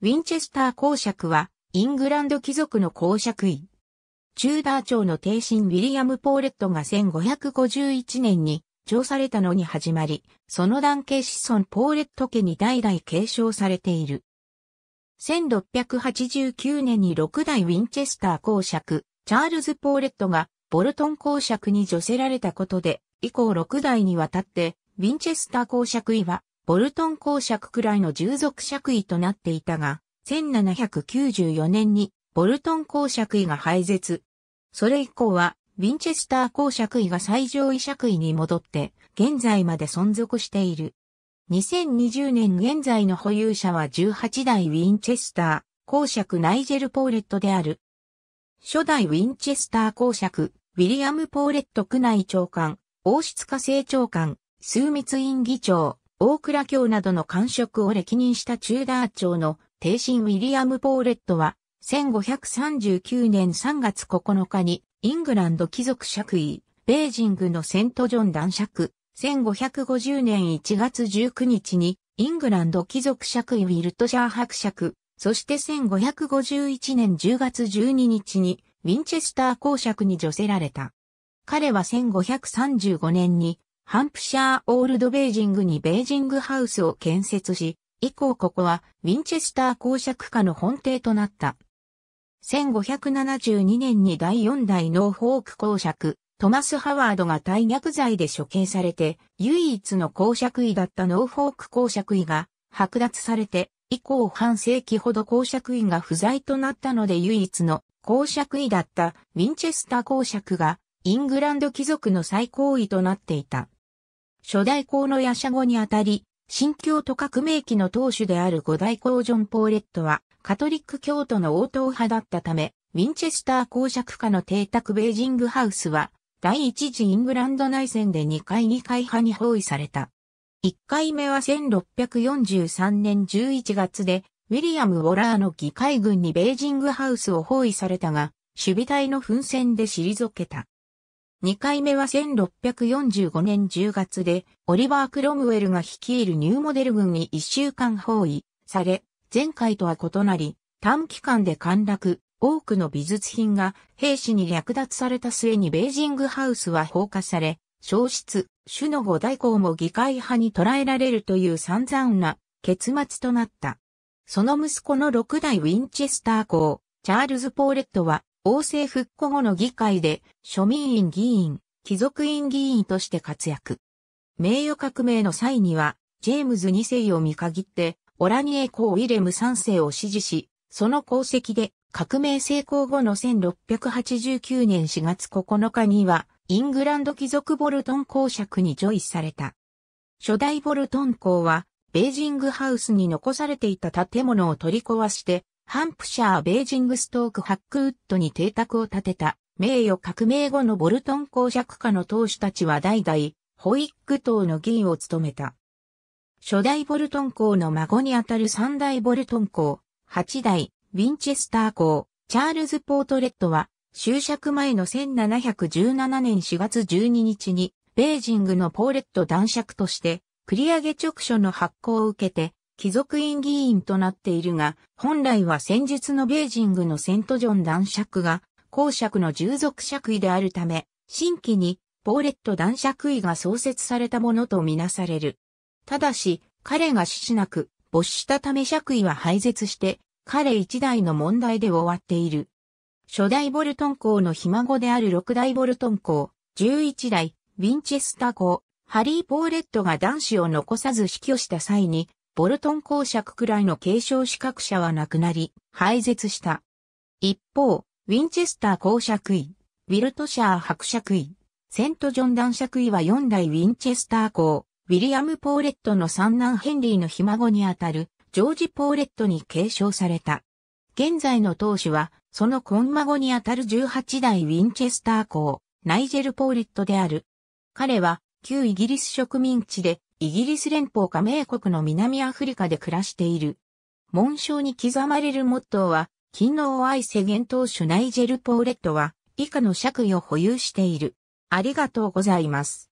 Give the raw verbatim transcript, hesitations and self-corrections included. ウィンチェスター公爵は、イングランド貴族の公爵位。チューダー朝の帝臣ウィリアム・ポーレットがせんごひゃくごじゅういちねんに譲されたのに始まり、その男系子孫ポーレット家に代々継承されている。せんろっぴゃくはちじゅうきゅうねんにろくだいウィンチェスター公爵、チャールズ・ポーレットがボルトン公爵に叙せられたことで、以降ろくだいにわたって、ウィンチェスター公爵位は、ボルトン公爵くらいの従属爵位となっていたが、せんななひゃくきゅうじゅうよねんにボルトン公爵位が廃絶。それ以降は、ウィンチェスター公爵位が最上位爵位に戻って、現在まで存続している。にせんにじゅうねん現在の保有者はじゅうはちだいウィンチェスター公爵ナイジェル・ポーレットである。初代ウィンチェスター公爵、ウィリアム・ポーレット宮内長官、王室家政長官、枢密院議長、大蔵卿などの官職を歴任したチューダー朝の帝臣ウィリアム・ポーレットは、せんごひゃくさんじゅうきゅうねんさんがつここのかに、イングランド貴族爵位、ベージングのセントジョン男爵、せんごひゃくごじゅうねんいちがつじゅうくにちに、イングランド貴族爵位ウィルトシャー伯爵、そしてせんごひゃくごじゅういちねんじゅうがつじゅうににちに、ウィンチェスター公爵に叙せられた。彼はせんごひゃくさんじゅうごねんに、ハンプシャー・オールド・ベージングにベージングハウスを建設し、以降ここはウィンチェスター公爵家の本邸となった。せんごひゃくななじゅうにねんにだいよんだいノーフォーク公爵、トマス・ハワードが大逆罪で処刑されて、唯一の公爵位だったノーフォーク公爵位が剥奪されて、以降半世紀ほど公爵位が不在となったので唯一の公爵位だったウィンチェスター公爵がイングランド貴族の最高位となっていた。初代公の夜叉後にあたり、新教徒革命期の当主である五代公ジョン・ポーレットはカトリック教徒の応答派だったため、ウィンチェスター公爵家の邸宅ベージングハウスは第一次イングランド内戦でにかい議会派に包囲された。いっかいめはせんろっぴゃくよんじゅうさんねんじゅういちがつで、ウィリアム・ウォラーの議会軍にベージングハウスを包囲されたが、守備隊の奮戦で退けた。にかいめはせんろっぴゃくよんじゅうごねんじゅうがつで、オリバー・クロムウェルが率いるニューモデル軍にいっしゅうかん包囲され、前回とは異なり、短期間で陥落、多くの美術品が兵士に略奪された末にベージングハウスは放火され、焼失、主の五大公も議会派に捕らえられるという散々な結末となった。その息子のろくだいウィンチェスター公、チャールズ・ポーレットは、王政復古後の議会で、庶民院議員、貴族院議員として活躍。名誉革命の際には、ジェームズにせいを見限って、オラニエ公ウィレムさんせいを支持し、その功績で、革命成功後のせんろっぴゃくはちじゅうきゅうねんしがつここのかには、イングランド貴族ボルトン公爵に叙位された。初代ボルトン公は、ベージングハウスに残されていた建物を取り壊して、ハンプシャー・ベージングストーク・ハックウッドに邸宅を建てた、名誉革命後のボルトン公爵家の当主たちは代々、ホイッグ党の議員を務めた。初代ボルトン公の孫にあたる三代ボルトン公、八代、ウィンチェスター公、チャールズ・ポートレットは、終爵前のせんななひゃくじゅうななねんしがつじゅうににちに、ベージングのポーレット男爵として、繰上勅書の発行を受けて、貴族院議員となっているが、本来は先日のベージングのセントジョン男爵が、公爵の従属爵位であるため、新規に、ポーレット男爵位が創設されたものとみなされる。ただし、彼が死しなく、没したため爵位は廃絶して、彼一代の問題で終わっている。初代ボルトン公のひ孫である六代ボルトン公、十一代、ウィンチェスター公、ハリー・ポーレットが男子を残さず死去した際に、ボルトン公爵くらいの継承資格者はなくなり、廃絶した。一方、ウィンチェスター公爵位、ウィルトシャー伯爵位、セントジョン男爵位はよんだいウィンチェスター公、ウィリアム・ポーレットの三男ヘンリーのひ孫にあたる、ジョージ・ポーレットに継承された。現在の当主は、その紺孫にあたるじゅうはちだいウィンチェスター公、ナイジェル・ポーレットである。彼は、旧イギリス植民地で、イギリス連邦加盟国の南アフリカで暮らしている。紋章に刻まれるモットーは、勤労を愛せ現当主ナイジェル・ポーレットは、以下の爵位を保有している。ありがとうございます。